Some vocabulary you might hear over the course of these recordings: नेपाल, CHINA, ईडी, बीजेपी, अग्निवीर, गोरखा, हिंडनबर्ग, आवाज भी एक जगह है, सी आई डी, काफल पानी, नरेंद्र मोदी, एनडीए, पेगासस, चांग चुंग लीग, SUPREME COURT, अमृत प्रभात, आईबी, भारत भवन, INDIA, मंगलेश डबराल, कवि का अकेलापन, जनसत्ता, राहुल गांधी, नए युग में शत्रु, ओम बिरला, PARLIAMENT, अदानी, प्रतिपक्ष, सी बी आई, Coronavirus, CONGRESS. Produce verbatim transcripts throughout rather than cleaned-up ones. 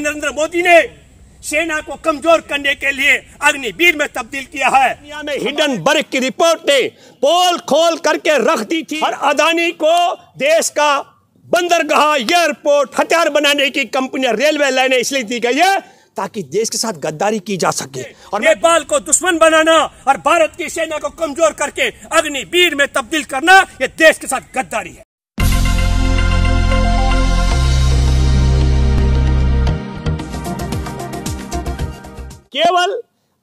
नरेंद्र मोदी ने सेना को कमजोर करने के लिए अग्निवीर में तब्दील किया है। दुनिया में हिंडनबर्ग की रिपोर्ट ने पोल खोल करके रख दी थी और अदानी को देश का बंदरगाह, एयरपोर्ट, हथियार बनाने की कंपनियां, रेलवे लाइनें इसलिए दी गई है ताकि देश के साथ गद्दारी की जा सके। और नेपाल को दुश्मन बनाना और भारत की सेना को कमजोर करके अग्निवीर में तब्दील करना, ये देश के साथ गद्दारी है। केवल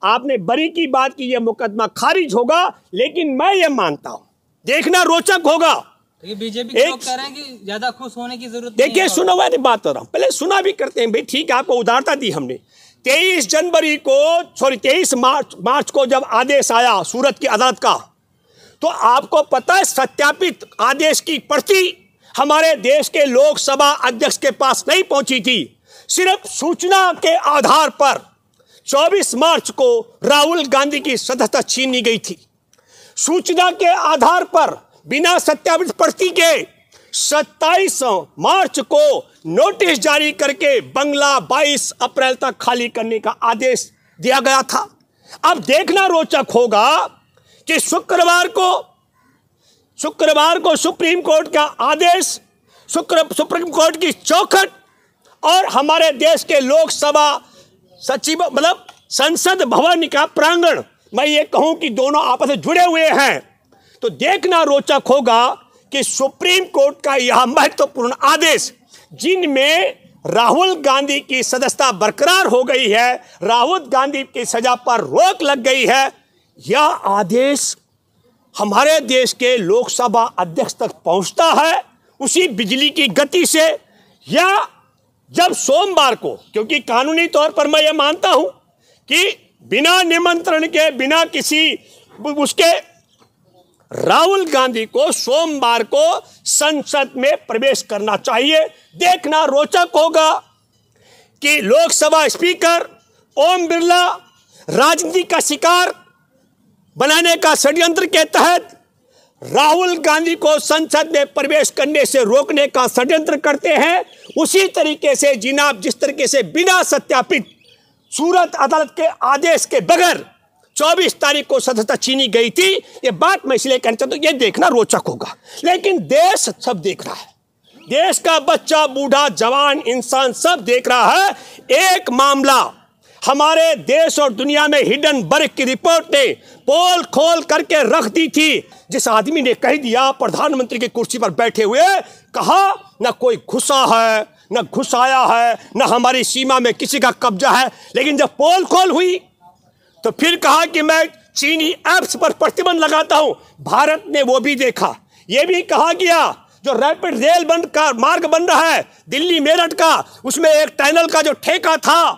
आपने बरी की बात की, यह मुकदमा खारिज होगा, लेकिन मैं ये मानता हूं देखना रोचक होगा। बीजेपी लोग कह रहे हैं कि ज्यादा खुश होने की जरूरत नहीं है। देखिए, सुनो, मैं बात कर रहा हूं, पहले सुना भी करते हैं भाई। ठीक है, आपको उदारता दी हमने। तेईस जनवरी को सॉरी तेईस मार्च मार्च को जब आदेश आया सूरत की अदालत का, तो आपको पता है सत्यापित आदेश की पर्ची हमारे देश के लोकसभा अध्यक्ष के पास नहीं पहुंची थी। सिर्फ सूचना के आधार पर चौबीस मार्च को राहुल गांधी की सदस्यता छीनी गई थी। सूचना के आधार पर बिना सत्यापित पर्ची के सत्ताईस मार्च को नोटिस जारी करके बंगला बाईस अप्रैल तक खाली करने का आदेश दिया गया था। अब देखना रोचक होगा कि शुक्रवार को शुक्रवार को सुप्रीम कोर्ट का आदेश, शुक्र सुप्रीम कोर्ट की चौखट और हमारे देश के लोकसभा सचिव मतलब संसद भवन का प्रांगण, मैं ये कहूं कि दोनों आपस में जुड़े हुए हैं। तो देखना रोचक होगा कि सुप्रीम कोर्ट का यह महत्वपूर्ण आदेश, जिनमें राहुल गांधी की सदस्यता बरकरार हो गई है, राहुल गांधी की सजा पर रोक लग गई है, यह आदेश हमारे देश के लोकसभा अध्यक्ष तक पहुंचता है उसी बिजली की गति से। या जब सोमवार को, क्योंकि कानूनी तौर पर मैं ये मानता हूं कि बिना निमंत्रण के, बिना किसी उसके राहुल गांधी को सोमवार को संसद में प्रवेश करना चाहिए। देखना रोचक होगा कि लोकसभा स्पीकर ओम बिरला राजनीति का शिकार बनाने का षड्यंत्र के तहत राहुल गांधी को संसद में प्रवेश करने से रोकने का षड्यंत्र करते हैं। उसी तरीके से जिनाब, जिस तरीके से बिना सत्यापित सूरत अदालत के आदेश के बगैर चौबीस तारीख को सदस्यता छीनी गई थी, ये बात मैं इसलिए कहना चाहता हूँ, ये देखना रोचक होगा। लेकिन देश सब देख रहा है, देश का बच्चा, बूढ़ा, जवान, इंसान सब देख रहा है। एक मामला हमारे देश और दुनिया में हिंडनबर्ग की रिपोर्ट ने पोल खोल करके रख दी थी। जिस आदमी ने कह दिया, प्रधानमंत्री की कुर्सी पर बैठे हुए कहा, ना कोई घुसा है, ना घुसाया है, ना हमारी सीमा में किसी का कब्जा है। लेकिन जब पोल खोल हुई तो फिर कहा कि मैं चीनी ऐप्स पर प्रतिबंध लगाता हूं। भारत ने वो भी देखा। ये भी कहा गया जो रैपिड रेल बन का मार्ग बन रहा है दिल्ली मेरठ का, उसमें एक टनल का जो ठेका था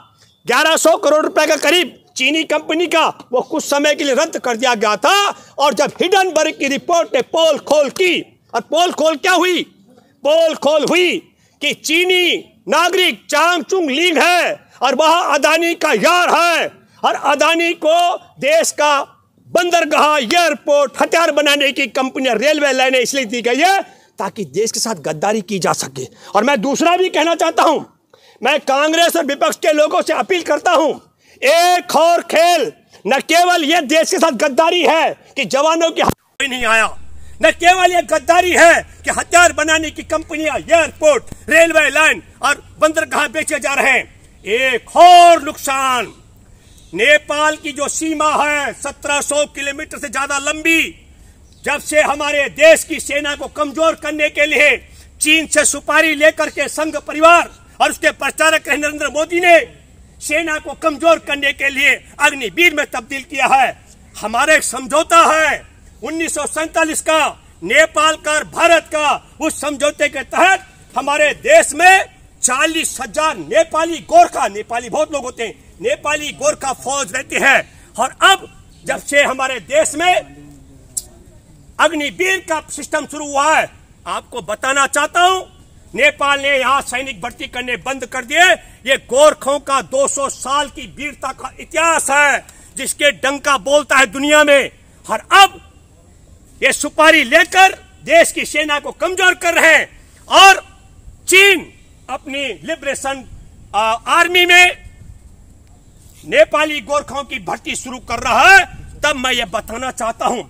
ग्यारह सौ करोड़ रुपए का करीब चीनी कंपनी का, वो कुछ समय के लिए रद्द कर दिया गया था। और जब हिंडनबर्ग की रिपोर्ट ने पोल खोल की, और पोल खोल क्या हुई, पोल खोल हुई कि चीनी नागरिक चांग चुंग लीग है और वह अदानी का यार है और अदानी को देश का बंदरगाह, एयरपोर्ट, हथियार बनाने की कंपनियां, रेलवे लाइनें इसलिए दी गई है ताकि देश के साथ गद्दारी की जा सके। और मैं दूसरा भी कहना चाहता हूँ, मैं कांग्रेस और विपक्ष के लोगों से अपील करता हूं, एक और खेल, न केवल यह देश के साथ गद्दारी है कि जवानों की कोई नहीं आया, न केवल यह गद्दारी है कि हथियार बनाने की कंपनियां, एयरपोर्ट, रेलवे लाइन और बंदरगाह बेचे जा रहे हैं, एक और नुकसान नेपाल की जो सीमा है सत्रह सौ किलोमीटर से ज्यादा लंबी, जब से हमारे देश की सेना को कमजोर करने के लिए चीन से सुपारी लेकर के संघ परिवार और उसके प्रचारक नरेंद्र मोदी ने सेना को कमजोर करने के लिए अग्निवीर में तब्दील किया है। हमारा एक समझौता है उन्नीस सौ सैतालीस का, नेपाल का और भारत का। उस समझौते के तहत हमारे देश में चालीस हजार नेपाली गोरखा, नेपाली बहुत लोग होते हैं, नेपाली गोरखा फौज रहती है। और अब जब से हमारे देश में अग्निवीर का सिस्टम शुरू हुआ है, आपको बताना चाहता हूं, नेपाल ने यहाँ सैनिक भर्ती करने बंद कर दिए। ये गोरखों का दो सौ साल की वीरता का इतिहास है जिसके डंका बोलता है दुनिया में। और अब ये सुपारी लेकर देश की सेना को कमजोर कर रहे हैं और चीन अपनी लिबरेशन आर्मी में नेपाली गोरखों की भर्ती शुरू कर रहा है, तब मैं ये बताना चाहता हूं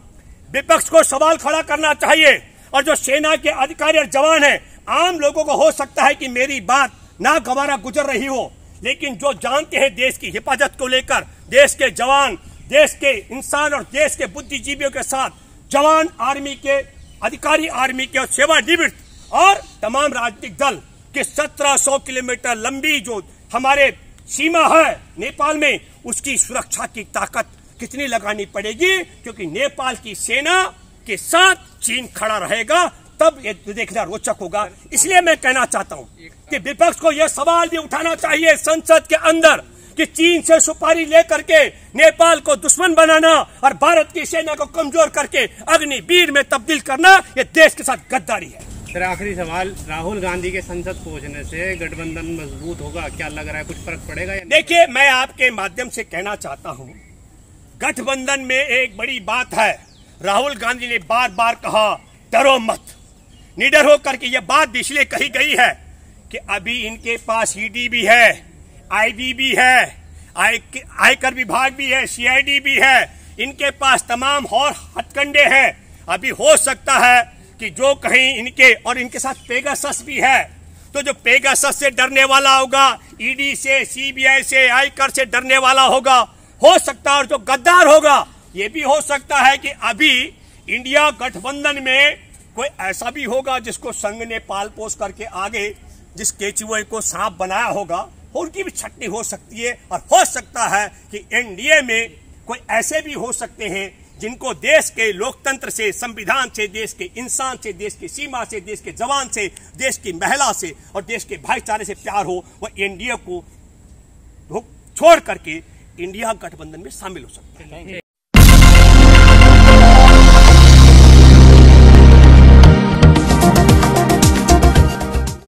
विपक्ष को सवाल खड़ा करना चाहिए। और जो सेना के अधिकारी और जवान हैं, आम लोगों को हो सकता है कि मेरी बात ना गवारा गुजर रही हो, लेकिन जो जानते हैं देश की हिफाजत को लेकर, देश के जवान, देश के इंसान और देश के बुद्धिजीवियों के साथ जवान आर्मी के अधिकारी, आर्मी के सेवानिवृत्त और तमाम राजनीतिक दल के सत्रह सौ किलोमीटर लंबी जो हमारे सीमा है नेपाल में, उसकी सुरक्षा की ताकत कितनी लगानी पड़ेगी, क्योंकि नेपाल की सेना के साथ चीन खड़ा रहेगा, तब ये देखना रोचक होगा। इसलिए मैं कहना चाहता हूं कि विपक्ष को यह सवाल भी उठाना चाहिए संसद के अंदर कि चीन से सुपारी लेकर के नेपाल को दुश्मन बनाना और भारत की सेना को कमजोर करके अग्निवीर में तब्दील करना, यह देश के साथ गद्दारी है। फिर आखिरी सवाल, राहुल गांधी के संसद पहुंचने से गठबंधन मजबूत होगा, क्या लग रहा है, कुछ फर्क पड़ेगा? देखिए, मैं आपके माध्यम से कहना चाहता हूं, गठबंधन में एक बड़ी बात है, राहुल गांधी ने बार बार कहा डरो मत, निडर होकर के, यह बात भी इसलिए कही गई है कि अभी इनके पास ईडी भी है, आईबी भी है, आयकर विभाग भी है, सी आई डी भी है, इनके पास तमाम और हथकंडे हैं। अभी हो सकता है कि जो कहीं इनके, और इनके साथ पेगासस भी है, तो जो पेगासस से डरने वाला होगा, ईडी से, सी बी आई से, आयकर से डरने वाला होगा, हो सकता है। और जो गद्दार होगा, ये भी हो सकता है कि अभी इंडिया गठबंधन में कोई ऐसा भी होगा जिसको संघ ने पाल पोस करके आगे जिस केचुए को सांप बनाया होगा, उनकी भी छटनी हो सकती है। और हो सकता है कि एनडीए में कोई ऐसे भी हो सकते हैं जिनको देश के लोकतंत्र से, संविधान से, देश के इंसान से, देश की सीमा से, देश के जवान से, देश की महिला से और देश के भाईचारे से प्यार हो, वह एनडीए को छोड़ करके इंडिया गठबंधन में शामिल हो सकता है।